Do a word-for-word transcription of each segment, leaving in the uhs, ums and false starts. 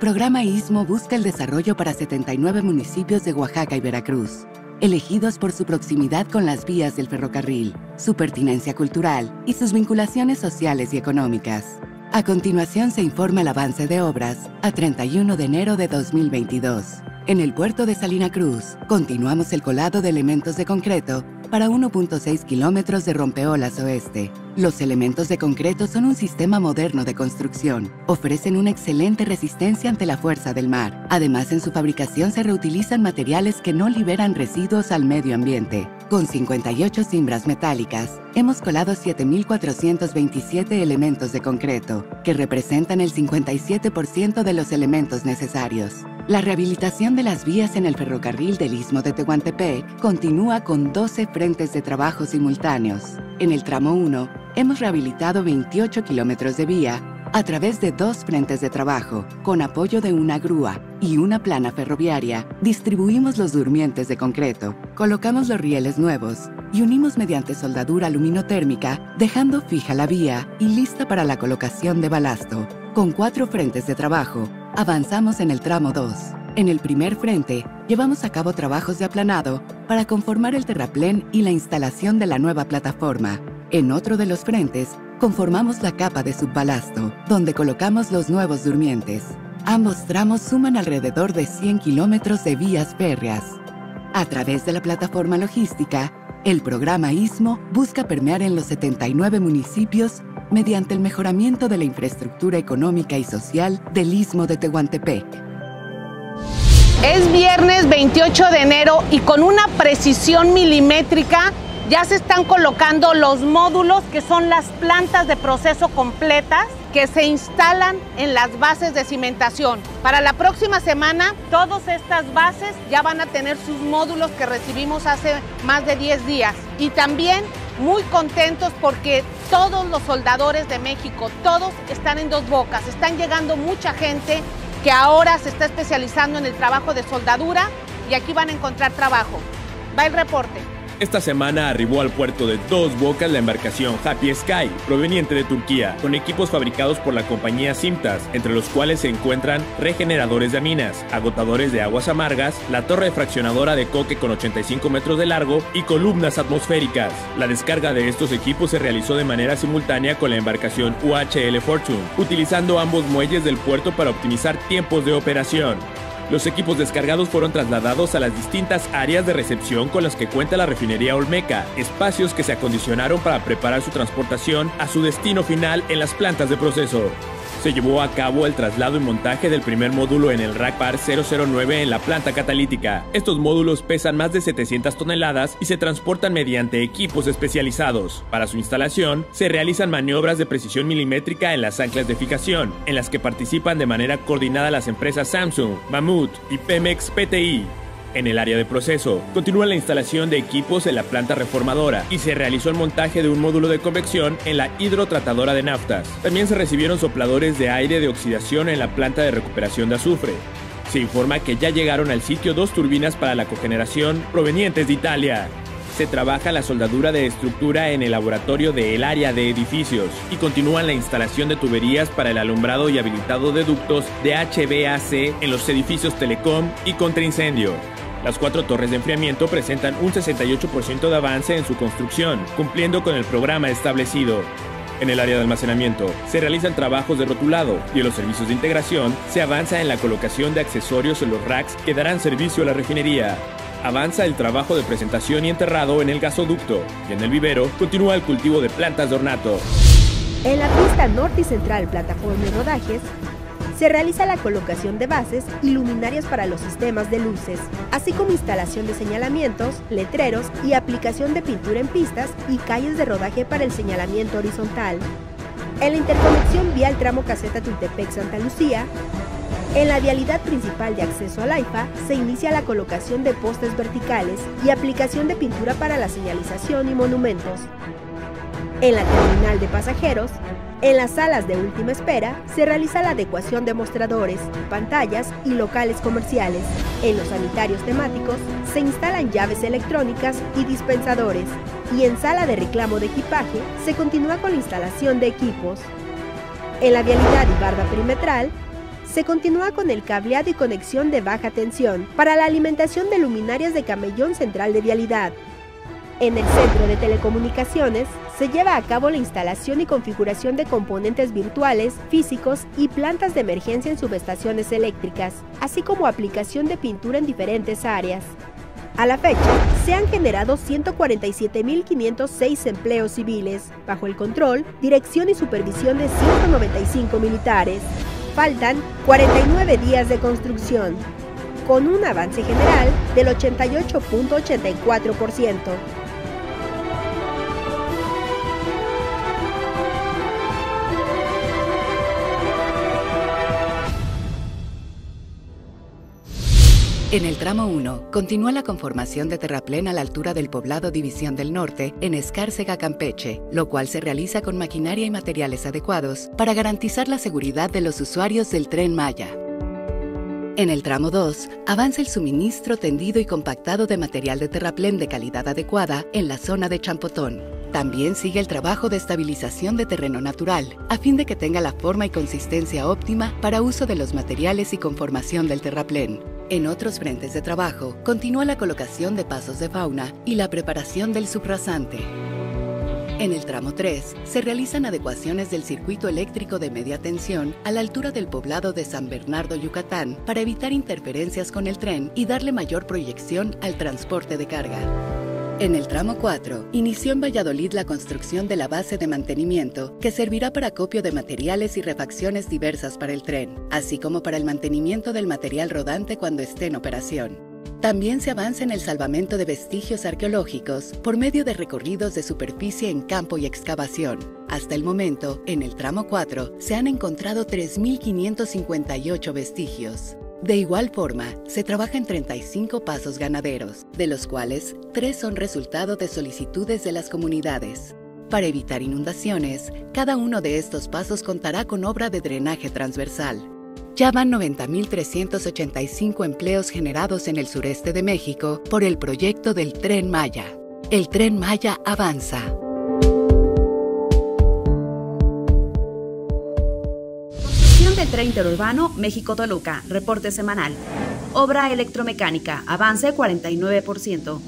programa ISMO busca el desarrollo para setenta y nueve municipios de Oaxaca y Veracruz, elegidos por su proximidad con las vías del ferrocarril, su pertinencia cultural y sus vinculaciones sociales y económicas. A continuación se informa el avance de obras a treinta y uno de enero de dos mil veintidós. En el puerto de Salina Cruz, continuamos el colado de elementos de concreto para uno punto seis kilómetros de rompeolas oeste. Los elementos de concreto son un sistema moderno de construcción. Ofrecen una excelente resistencia ante la fuerza del mar. Además, en su fabricación se reutilizan materiales que no liberan residuos al medio ambiente. Con cincuenta y ocho cimbras metálicas, hemos colado siete mil cuatrocientos veintisiete elementos de concreto, que representan el cincuenta y siete por ciento de los elementos necesarios. La rehabilitación de las vías en el ferrocarril del Istmo de Tehuantepec continúa con doce frentes de trabajo simultáneos. En el tramo uno, hemos rehabilitado veintiocho kilómetros de vía a través de dos frentes de trabajo. Con apoyo de una grúa y una plana ferroviaria, distribuimos los durmientes de concreto, colocamos los rieles nuevos y unimos mediante soldadura luminotérmica, dejando fija la vía y lista para la colocación de balasto. Con cuatro frentes de trabajo, avanzamos en el tramo dos. En el primer frente, llevamos a cabo trabajos de aplanado para conformar el terraplén y la instalación de la nueva plataforma. En otro de los frentes, conformamos la capa de subbalasto, donde colocamos los nuevos durmientes. Ambos tramos suman alrededor de cien kilómetros de vías férreas. A través de la plataforma logística, el programa ISMO busca permear en los setenta y nueve municipios mediante el mejoramiento de la infraestructura económica y social del Istmo de Tehuantepec. Es viernes veintiocho de enero y con una precisión milimétrica ya se están colocando los módulos que son las plantas de proceso completas que se instalan en las bases de cimentación. Para la próxima semana, todas estas bases ya van a tener sus módulos que recibimos hace más de diez días. Y también muy contentos porque todos los soldadores de México, todos están en Dos Bocas. Están llegando mucha gente que ahora se está especializando en el trabajo de soldadura y aquí van a encontrar trabajo. Va el reporte. Esta semana arribó al puerto de Dos Bocas la embarcación Happy Sky, proveniente de Turquía, con equipos fabricados por la compañía Simtas, entre los cuales se encuentran regeneradores de aminas, agotadores de aguas amargas, la torre fraccionadora de coque con ochenta y cinco metros de largo y columnas atmosféricas. La descarga de estos equipos se realizó de manera simultánea con la embarcación U H L Fortune, utilizando ambos muelles del puerto para optimizar tiempos de operación. Los equipos descargados fueron trasladados a las distintas áreas de recepción con las que cuenta la refinería Olmeca, espacios que se acondicionaron para preparar su transportación a su destino final en las plantas de proceso. Se llevó a cabo el traslado y montaje del primer módulo en el rack par cero cero nueve en la planta catalítica. Estos módulos pesan más de setecientas toneladas y se transportan mediante equipos especializados. Para su instalación, se realizan maniobras de precisión milimétrica en las anclas de fijación, en las que participan de manera coordinada las empresas Samsung, Mammoth y Pemex P T I. En el área de proceso, continúa la instalación de equipos en la planta reformadora y se realizó el montaje de un módulo de convección en la hidrotratadora de naftas. También se recibieron sopladores de aire de oxidación en la planta de recuperación de azufre. Se informa que ya llegaron al sitio dos turbinas para la cogeneración provenientes de Italia. Se trabaja la soldadura de estructura en el laboratorio del área de edificios y continúa la instalación de tuberías para el alumbrado y habilitado de ductos de H V A C en los edificios Telecom y Contraincendio. Las cuatro torres de enfriamiento presentan un sesenta y ocho por ciento de avance en su construcción, cumpliendo con el programa establecido. En el área de almacenamiento se realizan trabajos de rotulado y en los servicios de integración se avanza en la colocación de accesorios en los racks que darán servicio a la refinería. Avanza el trabajo de presentación y enterrado en el gasoducto y en el vivero continúa el cultivo de plantas de ornato. En la pista norte y central plataforma de rodajes, se realiza la colocación de bases y luminarias para los sistemas de luces, así como instalación de señalamientos, letreros y aplicación de pintura en pistas y calles de rodaje para el señalamiento horizontal. En la interconexión vial tramo caseta Tultepec-Santa Lucía, en la vialidad principal de acceso al AIFA, se inicia la colocación de postes verticales y aplicación de pintura para la señalización y monumentos. En la terminal de pasajeros, en las salas de última espera se realiza la adecuación de mostradores, pantallas y locales comerciales. En los sanitarios temáticos se instalan llaves electrónicas y dispensadores. Y en sala de reclamo de equipaje se continúa con la instalación de equipos. En la vialidad y barda perimetral se continúa con el cableado y conexión de baja tensión para la alimentación de luminarias de Camellón Central de Vialidad. En el Centro de Telecomunicaciones se lleva a cabo la instalación y configuración de componentes virtuales, físicos y plantas de emergencia en subestaciones eléctricas, así como aplicación de pintura en diferentes áreas. A la fecha, se han generado ciento cuarenta y siete mil quinientos seis empleos civiles, bajo el control, dirección y supervisión de ciento noventa y cinco militares. Faltan cuarenta y nueve días de construcción, con un avance general del ochenta y ocho punto ochenta y cuatro por ciento. En el tramo uno, continúa la conformación de terraplén a la altura del poblado División del Norte, en Escárcega, Campeche, lo cual se realiza con maquinaria y materiales adecuados para garantizar la seguridad de los usuarios del Tren Maya. En el tramo dos, avanza el suministro tendido y compactado de material de terraplén de calidad adecuada en la zona de Champotón. También sigue el trabajo de estabilización de terreno natural, a fin de que tenga la forma y consistencia óptima para uso de los materiales y conformación del terraplén. En otros frentes de trabajo, continúa la colocación de pasos de fauna y la preparación del subrasante. En el tramo tres, se realizan adecuaciones del circuito eléctrico de media tensión a la altura del poblado de San Bernardo, Yucatán, para evitar interferencias con el tren y darle mayor proyección al transporte de carga. En el tramo cuatro, inició en Valladolid la construcción de la base de mantenimiento que servirá para acopio de materiales y refacciones diversas para el tren, así como para el mantenimiento del material rodante cuando esté en operación. También se avanza en el salvamento de vestigios arqueológicos por medio de recorridos de superficie en campo y excavación. Hasta el momento, en el tramo cuatro, se han encontrado tres mil quinientos cincuenta y ocho vestigios. De igual forma, se trabaja en treinta y cinco pasos ganaderos, de los cuales tres son resultado de solicitudes de las comunidades. Para evitar inundaciones, cada uno de estos pasos contará con obra de drenaje transversal. Ya van noventa mil trescientos ochenta y cinco empleos generados en el sureste de México por el proyecto del Tren Maya. El Tren Maya avanza. Del Tren Interurbano México-Toluca, reporte semanal. Obra electromecánica, avance cuarenta y nueve por ciento.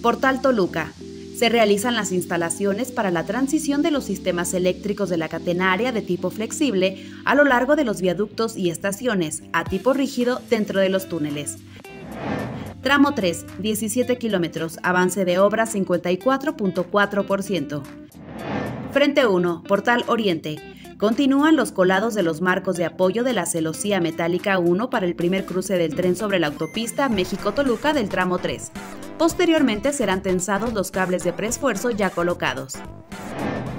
Portal Toluca. Se realizan las instalaciones para la transición de los sistemas eléctricos de la catenaria de tipo flexible a lo largo de los viaductos y estaciones, a tipo rígido dentro de los túneles. Tramo tres, diecisiete kilómetros, avance de obra cincuenta y cuatro punto cuatro por ciento. Frente uno, Portal Oriente. Continúan los colados de los marcos de apoyo de la celosía metálica uno para el primer cruce del tren sobre la autopista México-Toluca del tramo tres. Posteriormente serán tensados los cables de preesfuerzo ya colocados.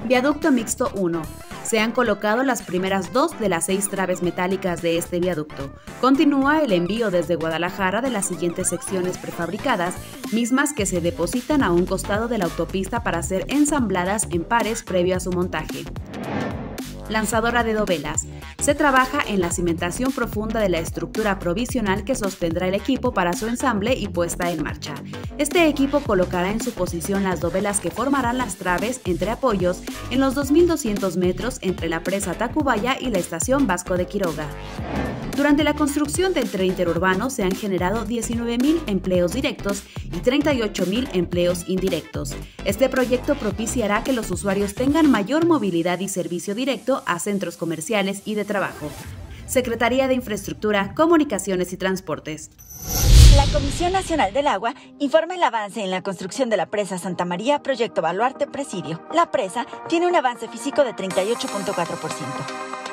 Viaducto Mixto uno. Se han colocado las primeras dos de las seis traves metálicas de este viaducto. Continúa el envío desde Guadalajara de las siguientes secciones prefabricadas, mismas que se depositan a un costado de la autopista para ser ensambladas en pares previo a su montaje. Lanzadora de dovelas. Se trabaja en la cimentación profunda de la estructura provisional que sostendrá el equipo para su ensamble y puesta en marcha. Este equipo colocará en su posición las dovelas que formarán las traves entre apoyos en los dos mil doscientos metros entre la presa Tacubaya y la estación Vasco de Quiroga. Durante la construcción del Tren Interurbano se han generado diecinueve mil empleos directos y treinta y ocho mil empleos indirectos. Este proyecto propiciará que los usuarios tengan mayor movilidad y servicio directo a centros comerciales y de trabajo. Secretaría de Infraestructura, Comunicaciones y Transportes. La Comisión Nacional del Agua informa el avance en la construcción de la presa Santa María, proyecto Baluarte Presidio. La presa tiene un avance físico de treinta y ocho punto cuatro por ciento.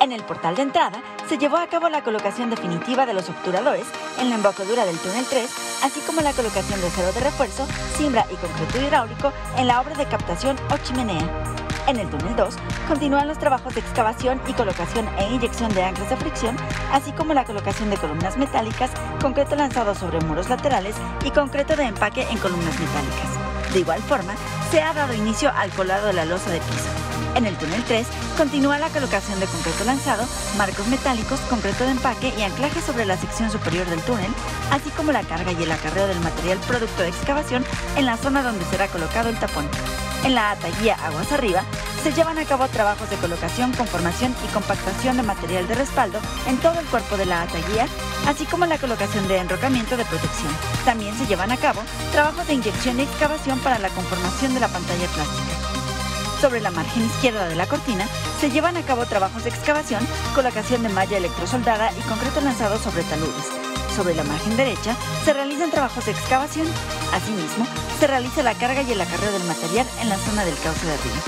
En el portal de entrada se llevó a cabo la colocación definitiva de los obturadores en la embocadura del túnel tres, así como la colocación de cero de refuerzo, cimbra y concreto hidráulico en la obra de captación o chimenea. En el túnel dos continúan los trabajos de excavación y colocación e inyección de anclas de fricción, así como la colocación de columnas metálicas, concreto lanzado sobre muros laterales y concreto de empaque en columnas metálicas. De igual forma, se ha dado inicio al colado de la losa de piso. En el túnel tres, continúa la colocación de concreto lanzado, marcos metálicos, concreto de empaque y anclaje sobre la sección superior del túnel, así como la carga y el acarreo del material producto de excavación en la zona donde será colocado el tapón. En la ataguía aguas arriba, se llevan a cabo trabajos de colocación, conformación y compactación de material de respaldo en todo el cuerpo de la ataguía, así como la colocación de enrocamiento de protección. También se llevan a cabo trabajos de inyección y excavación para la conformación de la pantalla plástica. Sobre la margen izquierda de la cortina se llevan a cabo trabajos de excavación, colocación de malla electrosoldada y concreto lanzado sobre taludes. Sobre la margen derecha se realizan trabajos de excavación. Asimismo, se realiza la carga y el acarreo del material en la zona del cauce de río.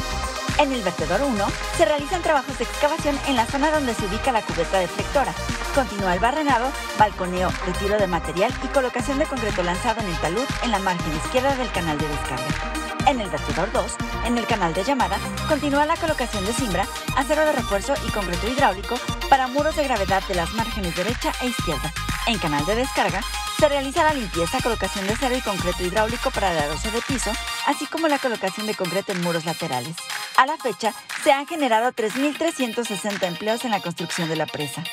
En el vertedor uno se realizan trabajos de excavación en la zona donde se ubica la cubeta deflectora. Continúa el barrenado, balconeo, retiro de material y colocación de concreto lanzado en el talud en la margen izquierda del canal de descarga. En el vertedor dos, en el canal de llamada, continúa la colocación de cimbra, acero de refuerzo y concreto hidráulico para muros de gravedad de las márgenes derecha e izquierda. En canal de descarga, se realiza la limpieza, colocación de acero y concreto hidráulico para el adoso de piso, así como la colocación de concreto en muros laterales. A la fecha, se han generado tres mil trescientos sesenta empleos en la construcción de la presa.